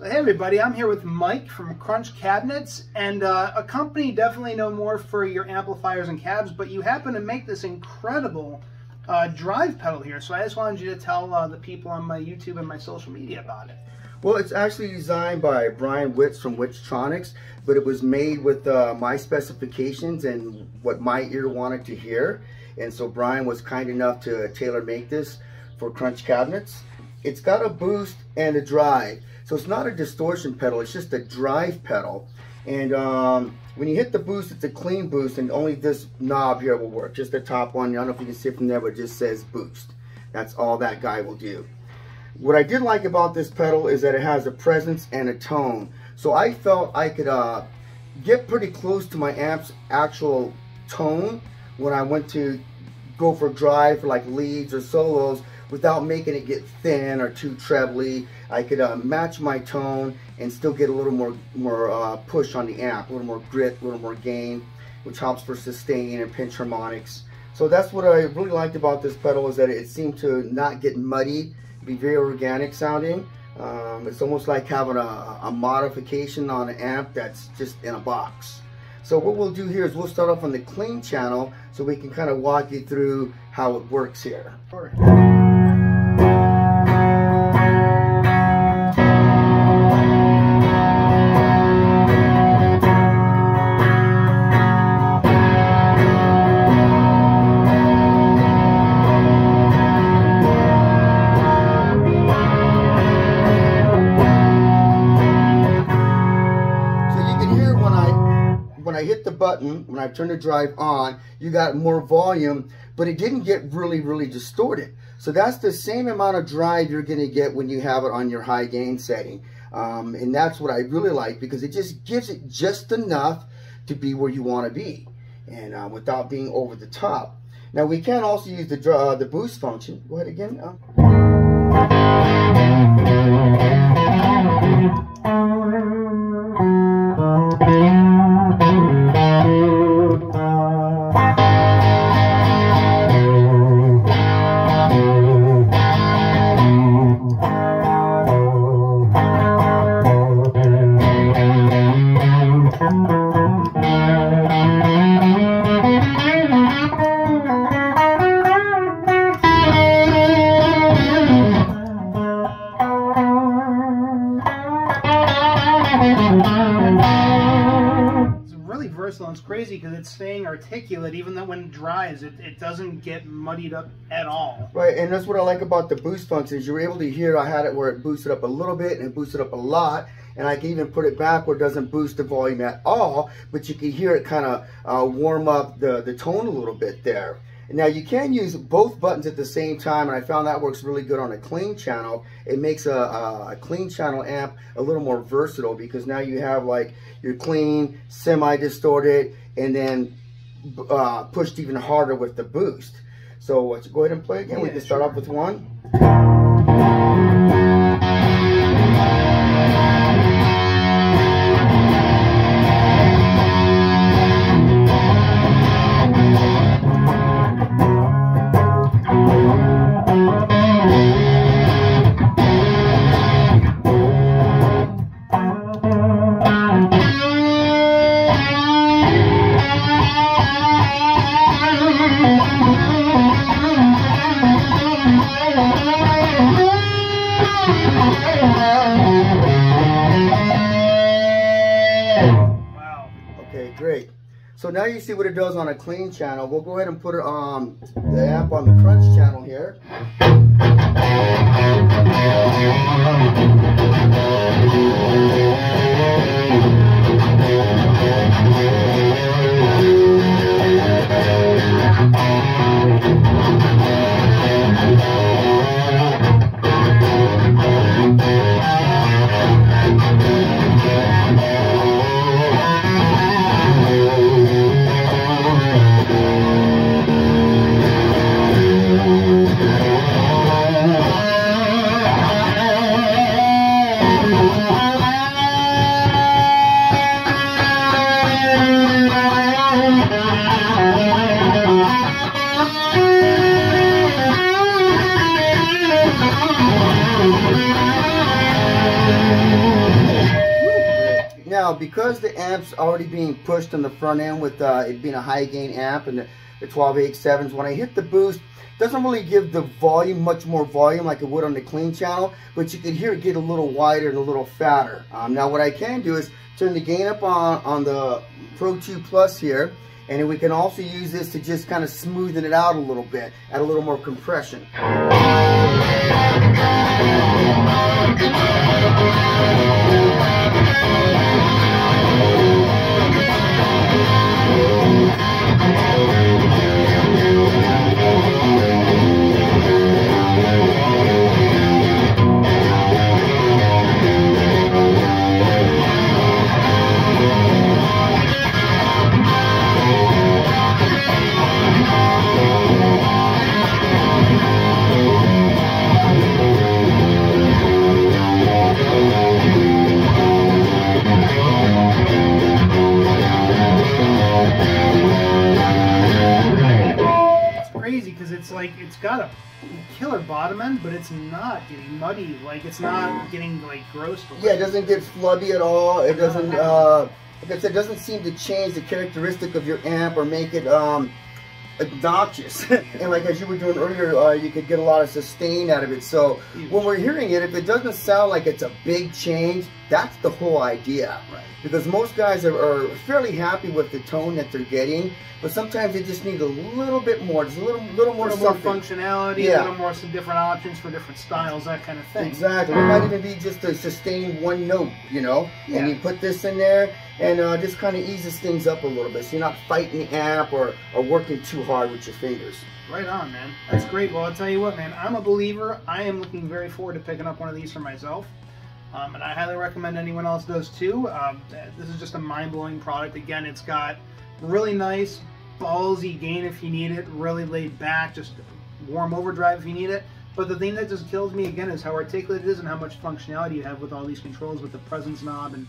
So hey everybody, I'm here with Mike from Krunch Kabinets, and a company definitely no more for your amplifiers and cabs, but you happen to make this incredible drive pedal here. So I just wanted you to tell the people on my YouTube and my social media about it. Well, it's actually designed by Brian Witts from Wittstronics, but it was made with my specifications and what my ear wanted to hear. And so Brian was kind enough to tailor make this for Krunch Kabinets. It's got a boost and a drive. So it's not a distortion pedal, it's just a drive pedal. And when you hit the boost, it's a clean boost, and only this knob here will work. Just the top one, I don't know if you can see it from there, but it just says boost. That's all that guy will do. What I did like about this pedal is that it has a presence and a tone. So I felt I could get pretty close to my amp's actual tone when I went to go for drive for like leads or solos without making it get thin or too trebly. I could match my tone and still get a little more push on the amp, a little more grit, a little more gain, which helps for sustain and pinch harmonics. So that's what I really liked about this pedal, is that it seemed to not get muddy, be very organic sounding. It's almost like having a modification on an amp that's just in a box. So what we'll do here is we'll start off on the clean channel so we can kind of walk you through how it works here. When I hit the button, when I turn the drive on, you got more volume, but it didn't get really distorted. So that's the same amount of drive you're going to get when you have it on your high gain setting. And that's what I really like, because it just gives it just enough to be where you want to be, and without being over the top. Now we can also use the boost function. Go ahead again. Versatile. It's crazy because it's staying articulate even though when it drives, it doesn't get muddied up at all. Right, and that's what I like about the boost function, is you're able to hear I had it where it boosted up a little bit and it boosted up a lot, and I can even put it back where it doesn't boost the volume at all, but you can hear it kind of warm up the tone a little bit there. Now you can use both buttons at the same time, and I found that works really good on a clean channel. It makes a clean channel amp a little more versatile, because now you have like your clean, semi-distorted, and then pushed even harder with the boost. So let's go ahead and play again. Yeah, we can start off with one. Great. So now you see what it does on a clean channel. We'll go ahead and put it on the amp on the Krunch channel here. Now, because the amp's already being pushed on the front end with it being a high gain amp and the 12/8/7s, when I hit the boost, doesn't really give the volume much more volume like it would on the clean channel, but you can hear it get a little wider and a little fatter. Now what I can do is turn the gain up on the Pro 2 Plus here, and we can also use this to just kind of smoothen it out a little bit, add a little more compression. Like, it's got a killer bottom end, but it's not getting muddy. Like, it's not getting like gross. Yeah, it doesn't get flubby at all. It doesn't, like I said, it doesn't seem to change the characteristic of your amp or make it obnoxious. And like as you were doing earlier, you could get a lot of sustain out of it. So when we're hearing it, if it doesn't sound like it's a big change, that's the whole idea. Right. Because most guys are fairly happy with the tone that they're getting, but sometimes they just need a little bit more, just a little more functionality, a little more, some different options for different styles, that kind of thing. Exactly. It might even be just a sustained one note, you know, and you put this in there, and just kind of eases things up a little bit, so you're not fighting the amp or working too hard with your fingers. Right on, man. That's great. Well, I'll tell you what, man, I'm a believer. I am looking very forward to picking up one of these for myself. And I highly recommend anyone else does too. This is just a mind-blowing product. Again, it's got really nice ballsy gain if you need it, really laid back, just warm overdrive if you need it. But the thing that just kills me again is how articulate it is and how much functionality you have with all these controls, with the presence knob and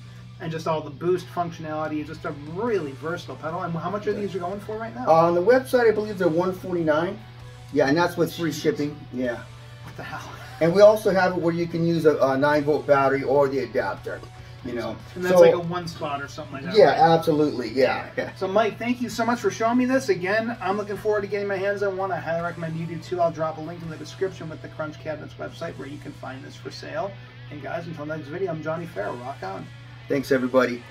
just all the boost functionality. It's just a really versatile pedal. And how much are these going for right now? On the website, I believe they're $149. Yeah, and that's with free shipping. Yeah. What the hell? And we also have it where you can use a 9-volt battery or the adapter, you know. And that's so, like a one spot or something like that. Yeah, right? Absolutely, yeah. So Mike, thank you so much for showing me this. Again, I'm looking forward to getting my hands on one. I highly recommend you do too. I'll drop a link in the description with the Krunch Kabinets website where you can find this for sale. And guys, until next video, I'm Johnnie Ferro. Rock on. Thanks, everybody.